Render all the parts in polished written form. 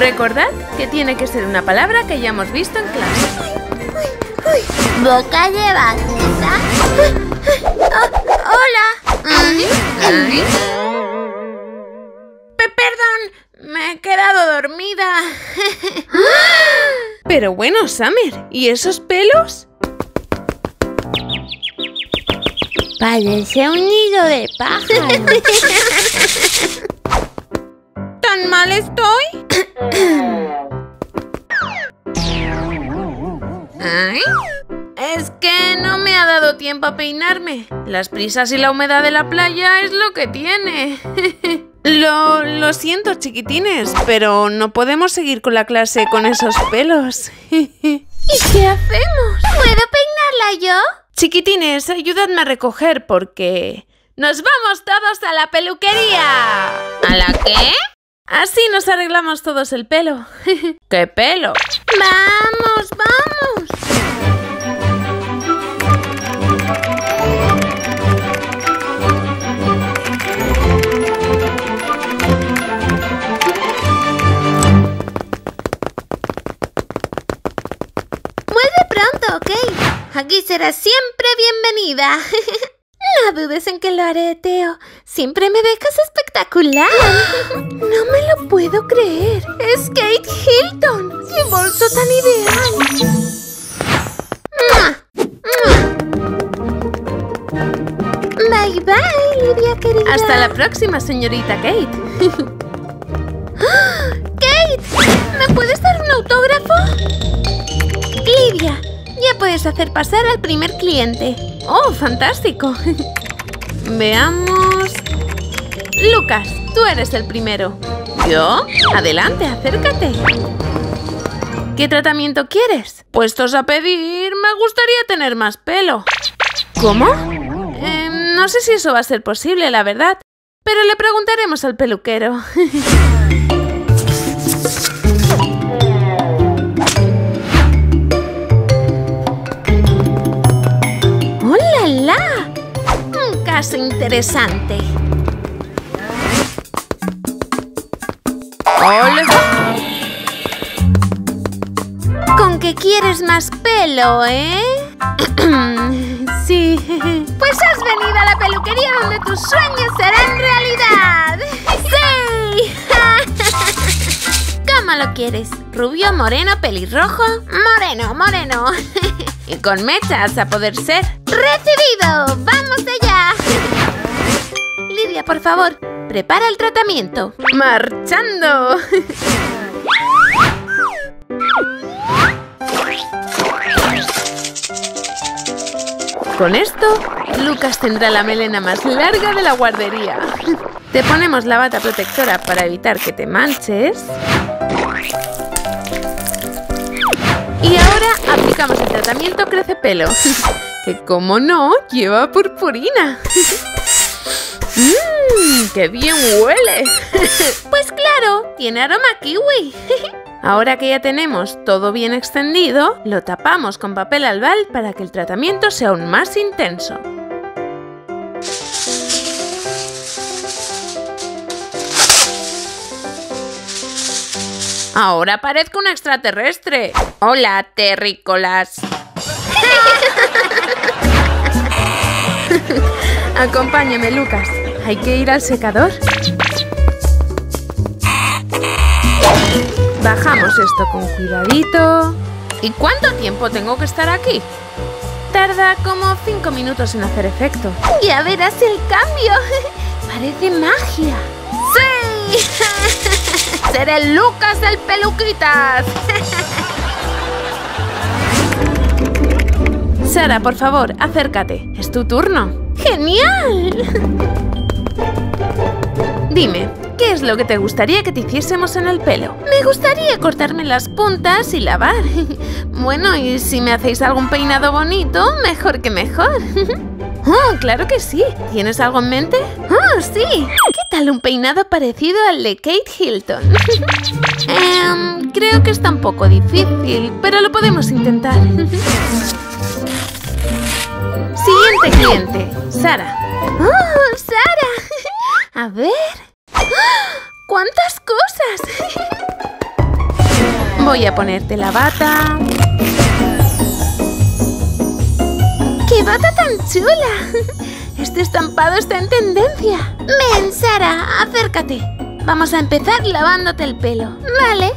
Recordad que tiene que ser una palabra que ya hemos visto en clase. Boca lleva teta. Hola. Perdón, me he quedado dormida. Pero bueno, Summer, ¿y esos pelos? Parece un nido de pájaros. ¿Tan mal estoy? ¿Ay? Es que no me ha dado tiempo a peinarme. Las prisas y la humedad de la playa es lo que tiene. Lo siento, chiquitines, pero no podemos seguir con la clase con esos pelos. ¿Y qué hacemos? ¿Puedo peinarla yo? Chiquitines, ayudadme a recoger porque... ¡nos vamos todos a la peluquería! ¿A la qué? Así nos arreglamos todos el pelo. ¿Qué pelo? ¡Vamos, vamos! ¡Vuelve pronto, Kate! Aquí serás siempre bienvenida. No dudes en que lo haré, Teo. Siempre me dejas espectacular. No me lo puedo creer. ¡Es Kate Hilton! ¡Qué bolso tan ideal! Bye bye, Lidia querida. Hasta la próxima, señorita Kate. ¡Kate! ¿Me puedes dar un autógrafo? Lidia, ya puedes hacer pasar al primer cliente. ¡Oh, fantástico! Veamos... Lucas, tú eres el primero. ¿Yo? Adelante, acércate. ¿Qué tratamiento quieres? Puestos a pedir, me gustaría tener más pelo. ¿Cómo? No sé si eso va a ser posible, la verdad. Pero le preguntaremos al peluquero. Interesante. ¡Hola! ¿Con qué quieres más pelo, eh? Sí. Pues has venido a la peluquería donde tus sueños serán realidad. ¡Sí! ¿Cómo lo quieres? ¿Rubio, moreno, pelirrojo? Moreno, moreno. Y con mechas a poder ser. ¡Recibido! ¡Vamos allá! Lidia, por favor, prepara el tratamiento. ¡Marchando! Con esto, Lucas tendrá la melena más larga de la guardería. Te ponemos la bata protectora para evitar que te manches. Y ahora aplicamos el tratamiento crece pelo, que como no, lleva purpurina. ¡Qué bien huele! Pues claro, tiene aroma a kiwi. Ahora que ya tenemos todo bien extendido, lo tapamos con papel albal para que el tratamiento sea aún más intenso. Ahora parezco un extraterrestre. Hola, terrícolas. Acompáñame, Lucas. Hay que ir al secador. Bajamos esto con cuidadito. ¿Y cuánto tiempo tengo que estar aquí? Tarda como 5 minutos en hacer efecto. Ya verás el cambio. Parece magia. ¡Sí! ¡Seré Lucas del Peluquitas! Sara, por favor, acércate. Es tu turno. ¡Genial! Dime, ¿qué es lo que te gustaría que te hiciésemos en el pelo? Me gustaría cortarme las puntas y lavar. Bueno, y si me hacéis algún peinado bonito, mejor que mejor. ¡Oh, claro que sí! ¿Tienes algo en mente? ¡Oh, sí! ¿Qué tal un peinado parecido al de Kate Hilton? Creo que está un poco difícil, pero lo podemos intentar. Siguiente cliente, Sara. ¡Oh, Sara! A ver... ¡cuántas cosas! Voy a ponerte la bata. ¡Qué bata tan chula! Este estampado está en tendencia. Ven, Sara, acércate. Vamos a empezar lavándote el pelo. Vale.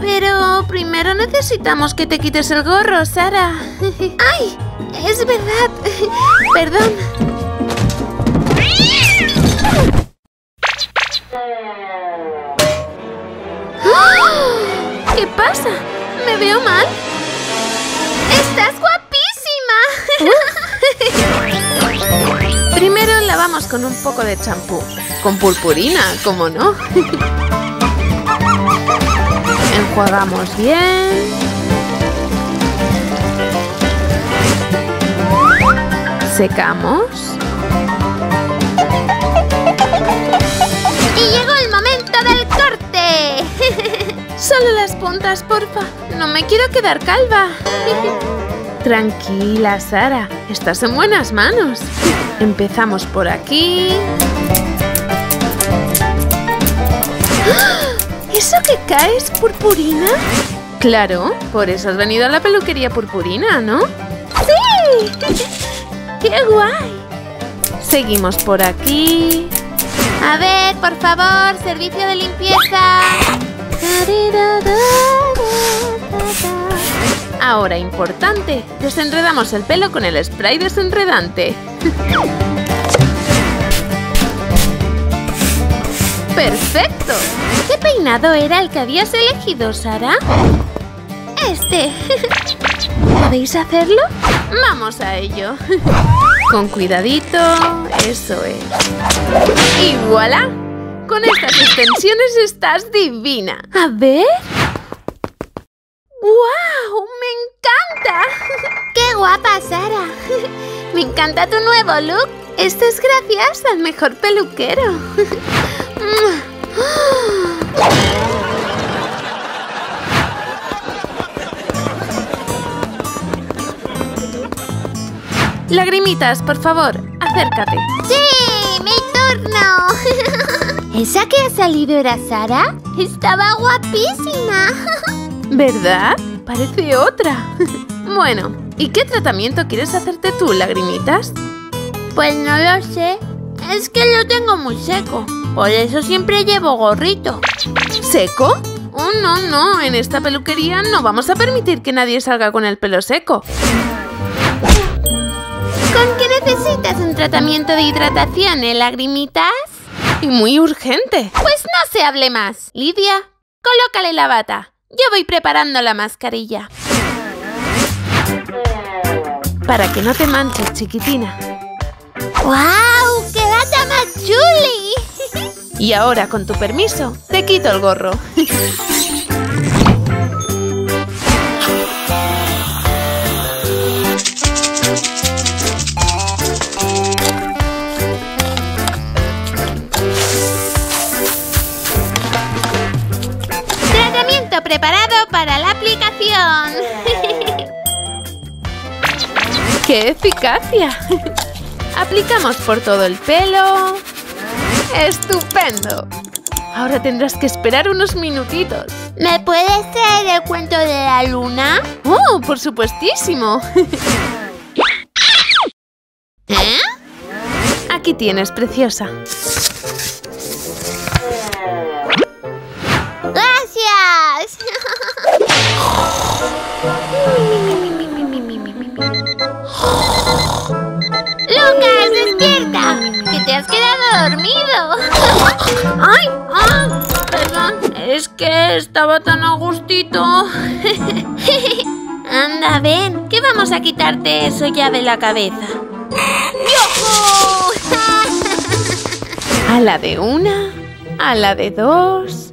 Pero primero necesitamos que te quites el gorro, Sara. ¡Ay! Es verdad. Perdón. ¿Qué pasa? ¿Me veo mal? ¡Estás guapísima! Primero lavamos con un poco de champú. Con purpurina, ¿cómo no? Enjuagamos bien. Secamos. ¡Y llegó el momento del corte! Solo las puntas, porfa. No me quiero quedar calva. Tranquila, Sara. Estás en buenas manos. Empezamos por aquí. ¿Eso que cae es purpurina? Claro, por eso has venido a la peluquería purpurina, ¿no? ¡Sí! ¡Qué guay! Seguimos por aquí. A ver, por favor, servicio de limpieza. Ahora, importante, desenredamos el pelo con el spray desenredante. ¡Perfecto! ¿Qué peinado era el que habías elegido, Sara? Este. ¿Podéis hacerlo? ¡Vamos a ello! Con cuidadito, eso es. ¡Y voilà! Con estas extensiones estás divina. A ver. ¡Guau! ¡Me encanta! ¡Qué guapa, Sara! Me encanta tu nuevo look. Esto es gracias al mejor peluquero. Lagrimitas, por favor, acércate. ¡Sí! ¡Mi turno! ¿Esa que ha salido era Sara? ¡Estaba guapísima! ¿Verdad? Parece otra. Bueno, ¿y qué tratamiento quieres hacerte tú, Lagrimitas? Pues no lo sé. Es que lo tengo muy seco. Por eso siempre llevo gorrito. ¿Seco? Oh, no, no. En esta peluquería no vamos a permitir que nadie salga con el pelo seco. ¿Con qué necesitas un tratamiento de hidratación, Lagrimitas? Y muy urgente. Pues no se hable más. Lidia, colócale la bata. Yo voy preparando la mascarilla. Para que no te manches, chiquitina. ¡Guau! ¡Qué bata más chuli! Y ahora, con tu permiso, te quito el gorro. Tratamiento preparado para la aplicación. ¡Qué eficacia! Aplicamos por todo el pelo. ¡Estupendo! Ahora tendrás que esperar unos minutitos. ¿Me puedes traer el cuento de la luna? ¡Oh, por supuestísimo! ¿Eh? Aquí tienes, preciosa. ¡Gracias! ¡Lucas, despierta! ¡Que te has quedado dormido! ¡Ay! ¡Ah! Perdón, es que estaba tan a gustito. Anda, ven, que vamos a quitarte eso ya de la cabeza. ¡Yojo! A la de una, a la de dos...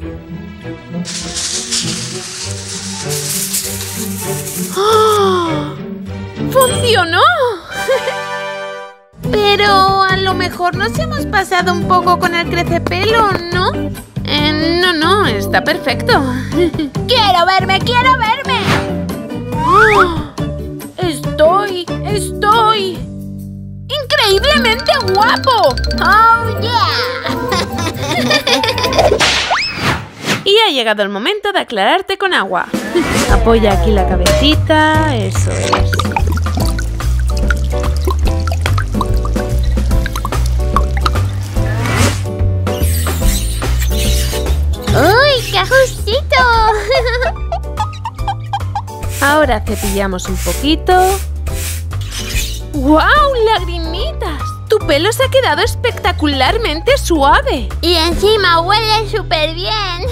¡Oh! ¡Funcionó! Pero a lo mejor nos hemos pasado un poco con el crecepelo, ¿no? No, no, está perfecto. ¡Quiero verme, quiero verme! ¡Oh! ¡Estoy increíblemente guapo! ¡Oh, yeah! Y ha llegado el momento de aclararte con agua. Apoya aquí la cabecita, eso es. ¡Uy, qué justito! Ahora cepillamos un poquito. ¡Guau, lagrimitas! Tu pelo se ha quedado espectacularmente suave. Y encima huele súper bien.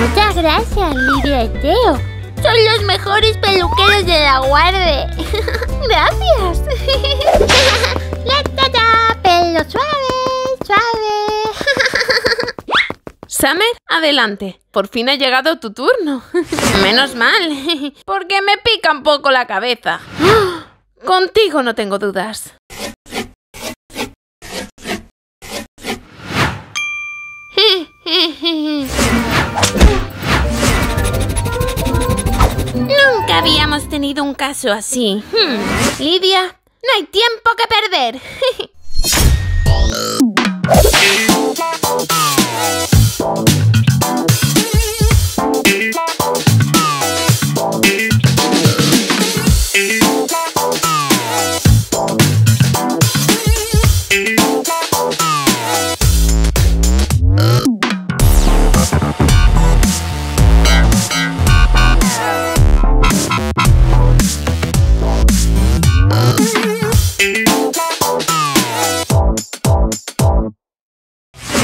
Muchas gracias, Lidia y Teo. Son los mejores peluqueros de la guarde. Gracias. La tata, pelo suave, suave. Summer, adelante. Por fin ha llegado tu turno. Menos mal, porque me pica un poco la cabeza. Contigo no tengo dudas. Nunca habíamos tenido un caso así. Lidia, no hay tiempo que perder.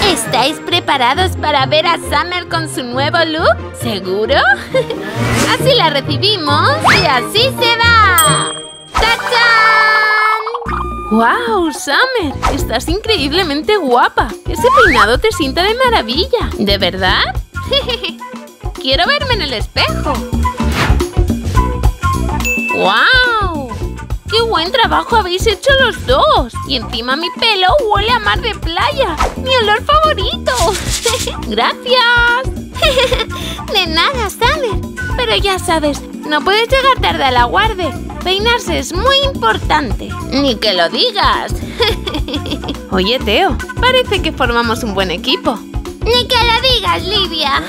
¿Estáis preparados para ver a Summer con su nuevo look? ¿Seguro? Así la recibimos y así se va. ¡Tachán! ¡Guau, Summer! Estás increíblemente guapa. Ese peinado te sienta de maravilla. ¿De verdad? Quiero verme en el espejo. ¡Guau! ¡Qué buen trabajo habéis hecho los dos! Y encima mi pelo huele a mar de playa. ¡Mi olor favorito! ¡Gracias! De nada, Summer. Pero ya sabes, no puedes llegar tarde a la guarde. Peinarse es muy importante. ¡Ni que lo digas! Oye, Teo, parece que formamos un buen equipo. ¡Ni que lo digas, Lidia!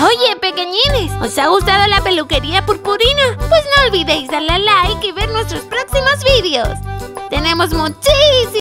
Oye, pequeñines, ¿os ha gustado la peluquería purpurina? Pues no olvidéis darle a like y ver nuestros próximos vídeos. ¡Tenemos muchísimos!